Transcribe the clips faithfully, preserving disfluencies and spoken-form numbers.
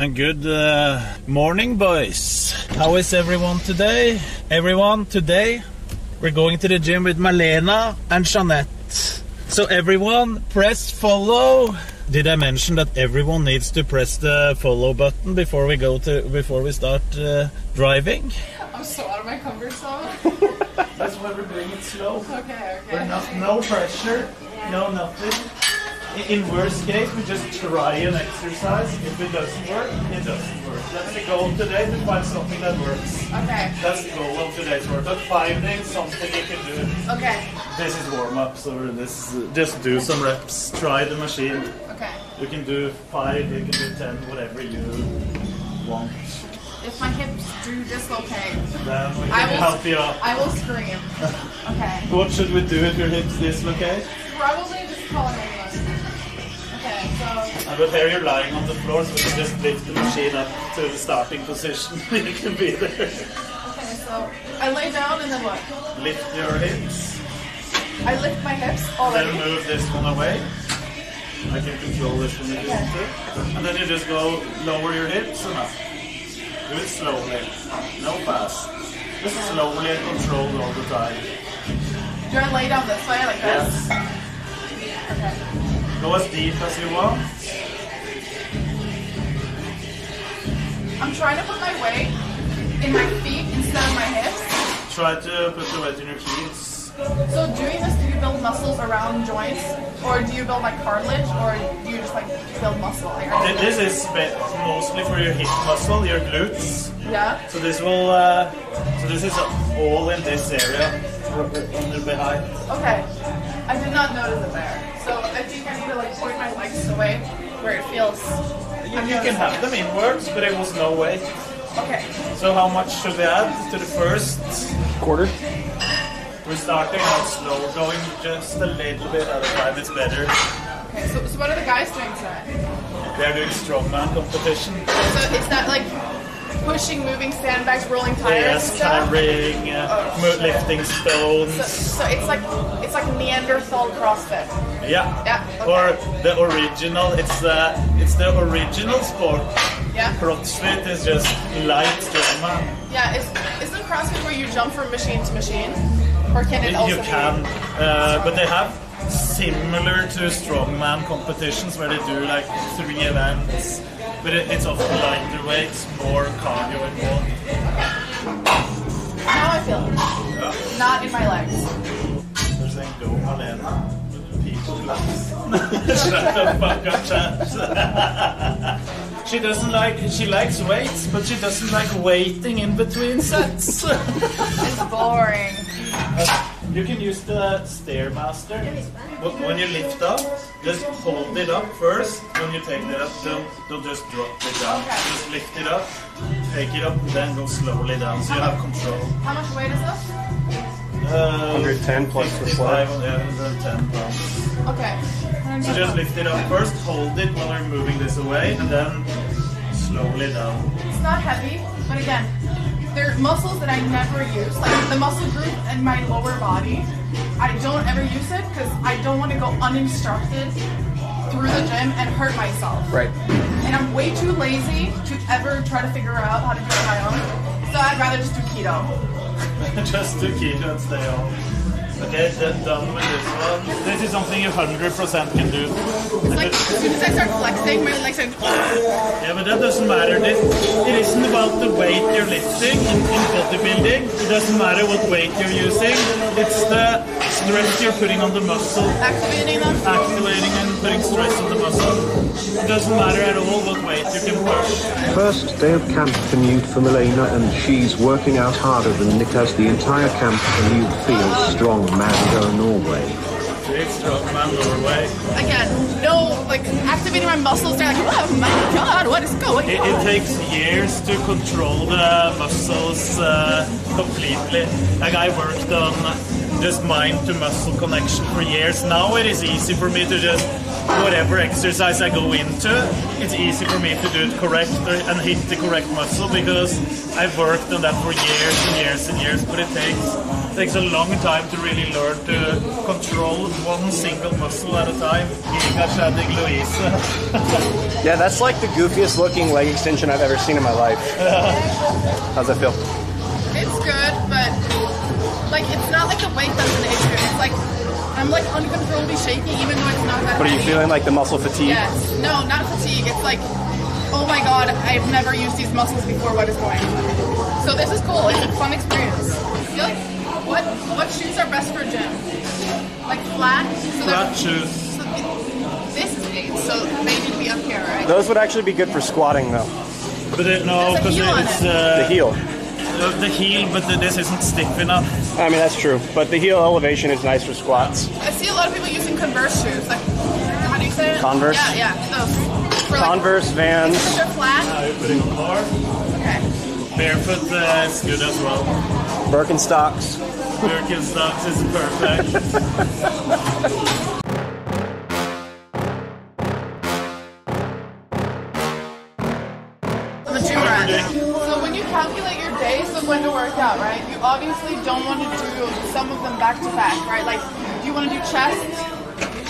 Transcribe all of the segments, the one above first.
and good uh, morning, boys. How is everyone today? Everyone, today we're going to the gym with Malena and Jeanette. So everyone, press follow. Did I mention that everyone needs to press the follow button before we go to before we start uh, driving? I'm so out of my comfort zone. That's why we're doing it slow. Okay, okay. We're not, no pressure, yeah. No nothing. In worst case, we just try an exercise. If it doesn't work, it doesn't work. That's the goal today, to find something that works. Okay. That's the goal of today's workout. Finding something you can do. Okay. This is warm-ups, or this is just do some reps. Try the machine. Okay. You can do five, you can do ten, whatever you want. If my hips do dislocate, then we can I will help you out. I will scream. Okay. What should we do if your hips dislocate? Probably just call it ambulance. Okay, so. Uh, but here you're lying on the floor, so we can just lift the machine up to the starting position. You can be there. Okay, so I lay down and then what? Lift your hips. I lift my hips already. Then move this one away. I can control this one if you want to. And then you just go lower your hips and up. Do it slowly, no fast. Just slowly and controlled all the time. Do I lay down this way like this? Yes. Okay. Go as deep as you want. I'm trying to put my weight in my feet instead of my hips. Try to put the weight in your feet. So doing this, do you build muscles around joints? Or do you build like cartilage? Or do you just like build muscle? Like, this is mostly for your hip muscle, your glutes. Yeah. So this will, uh, so this is all in this area, on the behind. Okay. I did not notice it there. So if you can feel like point my legs away where it feels. Yeah, you can have them inwards, but it was no weight. Okay. So how much should we add to the first quarter? We're starting out slow, going just a little bit at a time, it's better. Okay, so, so what are the guys doing tonight? They're doing strongman competition. So it's not like pushing, moving sandbags, rolling tires yes, and stuff? Carrying, uh, oh, lifting stones. So, so it's like it's like Neanderthal CrossFit? Yeah. Yeah. Okay. Or the original, it's, uh, it's the original sport. Yeah. CrossFit is just light drama. Yeah, it's, isn't CrossFit where you jump from machine to machine? Or can it also you can, uh, but they have similar to strongman competitions where they do like three events, but it, it's often lighter weights, more cardio involved. Okay. Now I feel it. Yeah. Not in my legs. They're saying go Malena, peach legs. Shut the fuck up, chat. She doesn't like. She likes weights, but she doesn't like waiting in between sets. It's boring. Uh, you can use the Stairmaster. When you lift up, just hold it up first. When you take it up, don't, don't just drop it down. Okay. Just lift it up, take it up, and then go slowly down, so you have control. How much weight is this? Uh, one hundred ten plus for slide. one hundred ten pounds. Okay. So just lift it up first, hold it while you're moving this away, and then slowly down. It's not heavy, but again, there are muscles that I never use, like the muscle group in my lower body. I don't ever use it because I don't want to go uninstructed through the gym and hurt myself. Right. And I'm way too lazy to ever try to figure out how to do it on my own. So I'd rather just do keto. Just do keto and stay on. Okay, then done with this one. This is something you one hundred percent can do. It's like, as soon as I start flexing, my legs are... Yeah, but that doesn't matter. This, it isn't about the weight you're lifting in, in bodybuilding. It doesn't matter what weight you're using. It's the stress you're putting on the muscle. Activating them? Activating and putting stress on the muscle. It doesn't matter at all what weight you can push. First day of camp commute for Malena, and she's working out harder than Nikas. The entire camp commute feels strong. Mango Norway. Big strongman Norway. Again, no, like activating my muscles. They're like, oh my god, what is going it, on? It takes years to control the muscles uh, completely. Like I worked on just mind to muscle connection for years. Now it is easy for me to just, whatever exercise I go into, it's easy for me to do it correct and hit the correct muscle, because I've worked on that for years and years and years, but it takes, takes a long time to really learn to control one single muscle at a time. Yeah, that's like the goofiest looking leg extension I've ever seen in my life. How's that feel? It's good, but like it's not like the weight that's an issue. It's like I'm like uncontrollably shaking, even though it's not that. But are you feeling like the muscle fatigue? Yes. No, not fatigue. It's like, oh my god, I've never used these muscles before. What is going on? So this is cool. It's a fun experience. I feel like what what shoes are best for a gym? Like flat. So flat shoes. So this is big, so they should be up here, right? Those would actually be good for squatting, though. But it, no, because it's it. uh, the heel. The heel, but the, this isn't stiff enough. I mean, that's true. But the heel elevation is nice for squats. I see a lot of people using Converse shoes. Like, how do you say it? Converse? Yeah, yeah. Those. For Converse, like, Vans. They're flat. Now you're putting them lower. Okay. Barefoot uh, is good as well. Birkenstocks. Birkenstocks is perfect. When to work out, right? You obviously don't want to do some of them back to back, right? Like, do you want to do chest,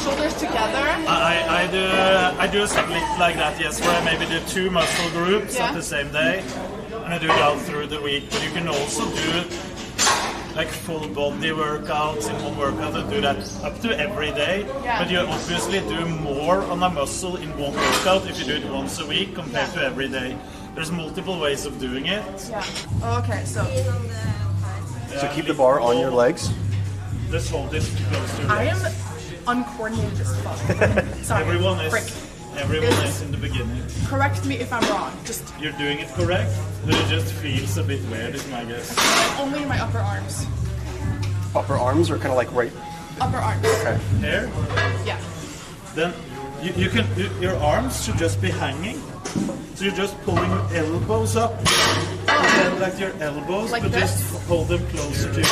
shoulders together? I, I do I do a split like that, yes, where I maybe do two muscle groups yeah. at the same day, and I do it all through the week. But you can also do like full body workouts in one workout and do that up to every day. Yeah. But you obviously do more on a muscle in one workout if you do it once a week compared yeah. to every day. There's multiple ways of doing it. Yeah. Oh, okay, so. So keep the bar on your legs. This whole this goes to your I legs. am uncoordinated as fuck. Sorry. Everyone is. Frick. Everyone it's, is in the beginning. Correct me if I'm wrong. Just. You're doing it correct, but it just feels a bit weird, is my guess. Okay, only in my upper arms. Upper arms, or kind of like right. Upper arms. Okay. Here. Yeah. Then you, you can you, your arms should just be hanging. So you're just pulling your elbows up, and then like your elbows, like but this? Just hold them closer to you.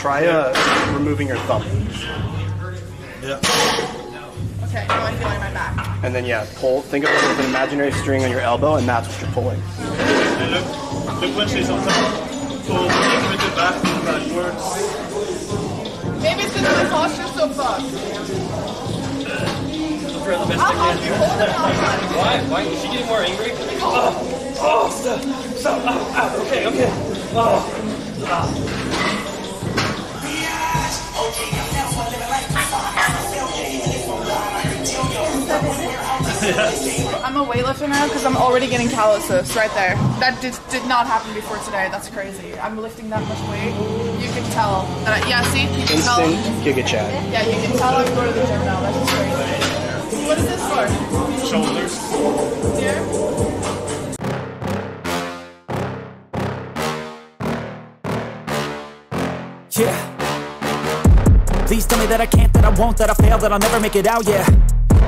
Try uh, removing your thumb. Yeah. Okay, now I'm feeling my back. And then yeah, pull. Think of it as an imaginary string on your elbow, and that's what you're pulling. And look, look when she's on top. Pull with the back and backwards. Maybe it's because my posture's so fucked. Why? Why is she getting more angry? Oh, oh, stop, stop, oh, oh, okay, okay. Oh, oh. I'm a weightlifter now because I'm already getting calluses right there. That did, did not happen before today. That's crazy. I'm lifting that much weight. You can tell. That I, yeah, see? You can tell. Instinct giga chat. Yeah, you can tell I go to the gym now. That's just crazy. What is this for? Shoulders. Here. Yeah. Please tell me that I can't, that I won't, that I fail, that I'll never make it out, yeah.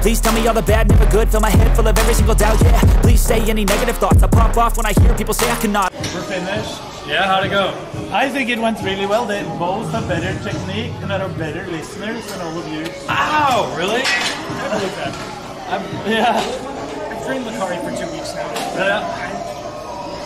Please tell me all the bad, never good, fill my head full of every single doubt, yeah. Please say any negative thoughts, I pop off when I hear people say I cannot. We're finished. Yeah, how'd it go? I think it went really well. They both have better technique and are better listeners than all of you. Ow! Really? I believe that. I'm, yeah. I've trained with Kari for two weeks now. Yeah.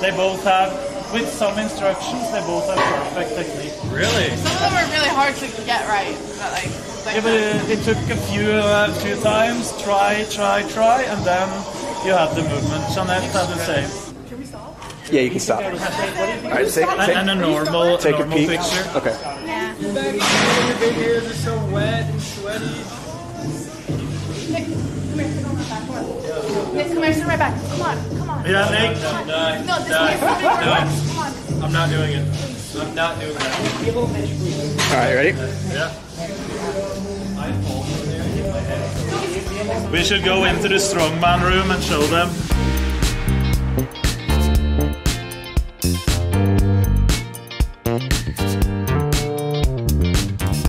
They both have, with some instructions, they both have perfect technique. Really? Some of them are really hard to get right. But like, like yeah, but it, it took a few, uh, few times. Try, try, try, and then you have the movement. Jeanette had the same. Yeah, you can stop. All right, take, take, and a normal, take normal a peek. Picture. Okay. Yeah. Your big ears are so wet and sweaty. Nick, come here, sit on my back. Come on. Nick, come here, sit on my back. Come on, come on. Yeah, Nick. No, this is Come on. I'm not doing it. I'm not doing it. All right, ready? Yeah. We should go into the strongman room and show them.